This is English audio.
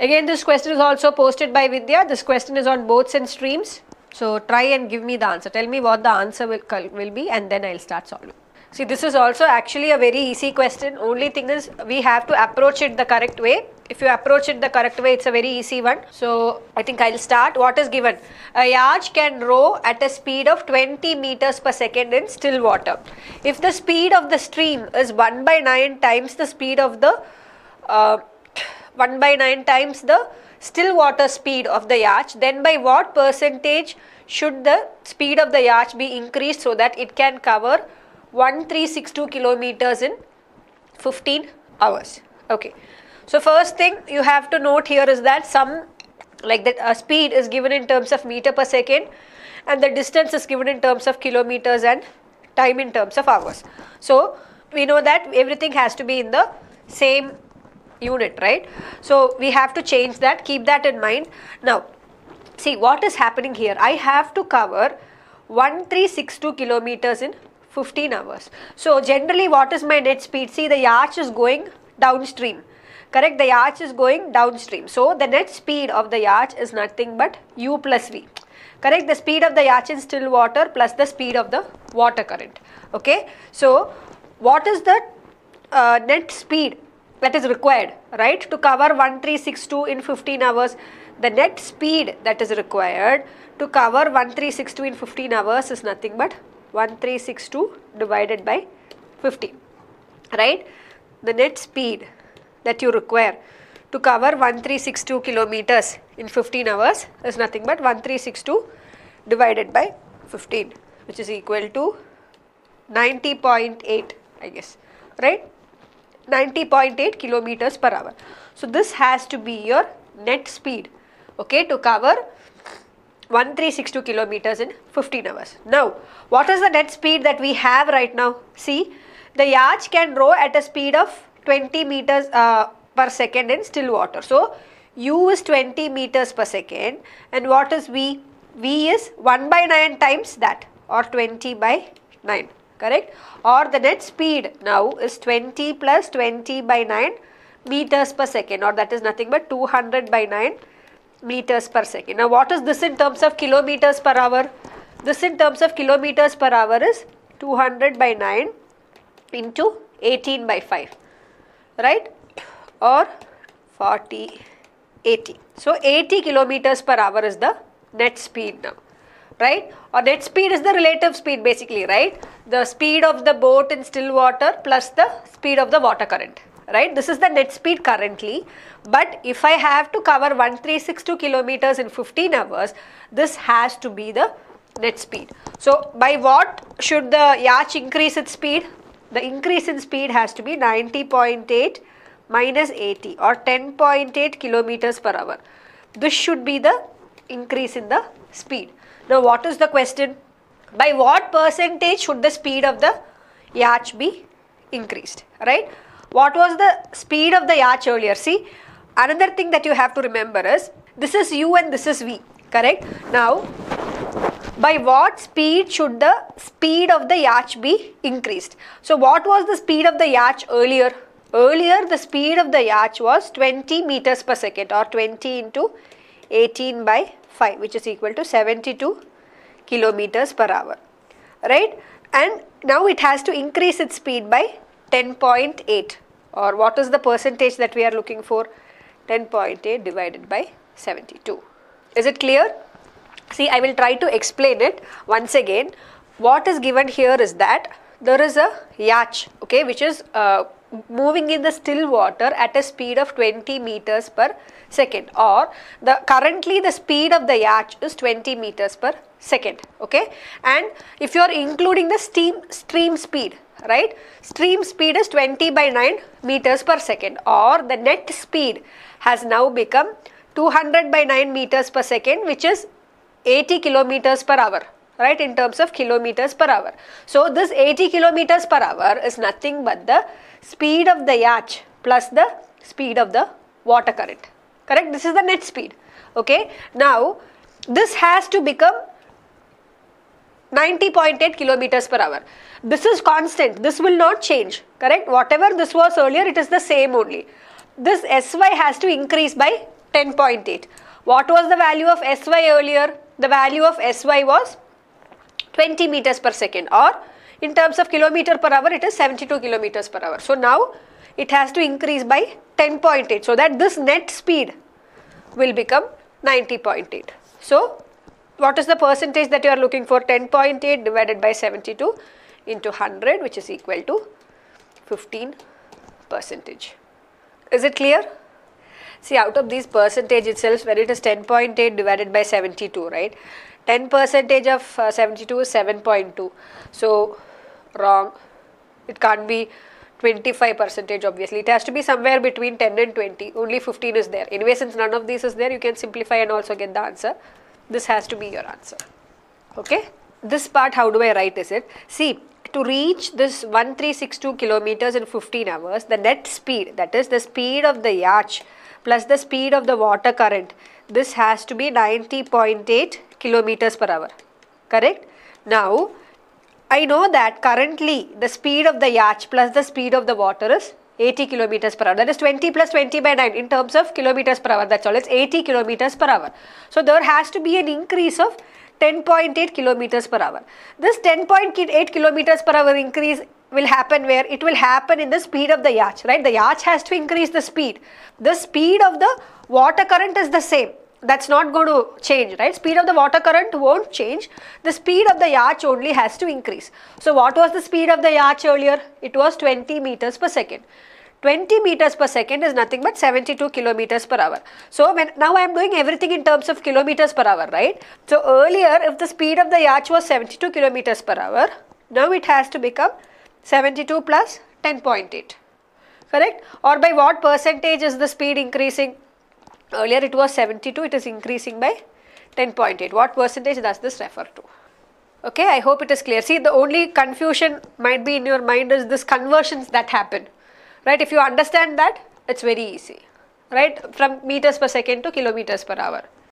Again, this question is also posted by Vidya. This question is on boats and streams. So try and give me the answer. Tell me what the answer will be, and then I'll start solving. See, this is also actually a very easy question. Only thing is we have to approach it the correct way. If you approach it the correct way, it's a very easy one. So I think I'll start. What is given? A yacht can row at a speed of 20 meters per second in still water. If the speed of the stream is 1/9 times the speed of the 1/9 times the still water speed of the yacht, then by what percentage should the speed of the yacht be increased so that it can cover 1362 kilometers in 15 hours? Okay. So first thing you have to note here is that speed is given in terms of meter per second and the distance is given in terms of kilometers and time in terms of hours. So we know that everything has to be in the same unit, right? So we have to change that, keep that in mind. Now see what is happening here. I have to cover 1362 kilometers in 15 hours. So generally what is my net speed? See, the yacht is going downstream. Correct, the yacht is going downstream. So the net speed of the yacht is nothing but u plus v. Correct, the speed of the yacht in still water plus the speed of the water current. Okay, so what is the net speed that is required, right, to cover 1362 in 15 hours? The net speed that is required to cover 1362 in 15 hours is nothing but 1362 divided by 15, right? The net speed that you require to cover 1362 kilometers in 15 hours is nothing but 1362 divided by 15, which is equal to 90.8, I guess, right? 90.8 kilometers per hour. So this has to be your net speed, okay, to cover 1362 kilometers in 15 hours. Now, what is the net speed that we have right now? See, the yacht can row at a speed of 20 meters per second in still water. So u is 20 meters per second and what is v? V is 1/9 times that, or 20/9, correct? Or the net speed now is 20 plus 20/9 meters per second, or that is nothing but 200/9 meters per second. Now what is this in terms of kilometers per hour? This in terms of kilometers per hour is 200/9 into 18/5. Right, or 80. So 80 kilometers per hour is the net speed now, right? Or net speed is the relative speed basically, right? The speed of the boat in still water plus the speed of the water current, right? This is the net speed currently. But if I have to cover 1362 kilometers in 15 hours, this has to be the net speed. So by what should the yacht increase its speed? The increase in speed has to be 90.8 minus 80, or 10.8 kilometers per hour. This should be the increase in the speed. Now what is the question? By what percentage should the speed of the yacht be increased, right? What was the speed of the yacht earlier? See, another thing that you have to remember is this is u and this is v, correct? Now, by what speed should the speed of the yacht be increased? So what was the speed of the yacht earlier? Earlier the speed of the yacht was 20 meters per second, or 20 into 18/5, which is equal to 72 kilometers per hour, right? And now it has to increase its speed by 10.8, or what is the percentage that we are looking for? 10.8 divided by 72. Is it clear? See, I will try to explain it once again. What is given here is that there is a yacht, okay, which is moving in the still water at a speed of 20 meters per second, or the currently the speed of the yacht is 20 meters per second, okay. And if you are including the stream speed, right, stream speed is 20/9 meters per second, or the net speed has now become 200/9 meters per second, which is 80 kilometers per hour, right, in terms of kilometers per hour. So this 80 kilometers per hour is nothing but the speed of the yacht plus the speed of the water current, correct? This is the net speed, okay? Now this has to become 90.8 kilometers per hour. This is constant, this will not change, correct? Whatever this was earlier, it is the same only. This sy has to increase by 10.8. What was the value of Sy earlier? The value of Sy was 20 meters per second, or in terms of kilometer per hour, it is 72 kilometers per hour. So now it has to increase by 10.8 so that this net speed will become 90.8. So what is the percentage that you are looking for? 10.8 divided by 72 into 100, which is equal to 15%. Is it clear? See, out of these percentage itself, when it is 10.8 divided by 72, right? 10% of 72 is 7.2. So, wrong. It can't be 25% obviously. It has to be somewhere between 10 and 20. Only 15 is there. Anyway, since none of these is there, you can simplify and also get the answer. This has to be your answer. Okay? This part, how do I write is it? See, to reach this 1362 kilometers in 15 hours, the net speed, that is the speed of the yacht plus the speed of the water current, this has to be 90.8 kilometers per hour, correct? Now, I know that currently the speed of the yacht plus the speed of the water is 80 kilometers per hour. That is 20 plus 20 by 9 in terms of kilometers per hour. That's all. It's 80 kilometers per hour. So, there has to be an increase of 10.8 kilometers per hour. This 10.8 kilometers per hour increase will happen where? It will happen in the speed of the yacht, right? The yacht has to increase the speed. The speed of the water current is the same. That's not going to change, right? Speed of the water current won't change. The speed of the yacht only has to increase. So, what was the speed of the yacht earlier? It was 20 meters per second. 20 meters per second is nothing but 72 kilometers per hour. So, now I am doing everything in terms of kilometers per hour, right? So, earlier if the speed of the yacht was 72 kilometers per hour, now it has to become 72 plus 10.8, correct? Or by what percentage is the speed increasing? Earlier it was 72, it is increasing by 10.8. What percentage does this refer to? Okay, I hope it is clear. See, the only confusion might be in your mind is this conversions that happen, right? If you understand that, it's very easy, right? From meters per second to kilometers per hour.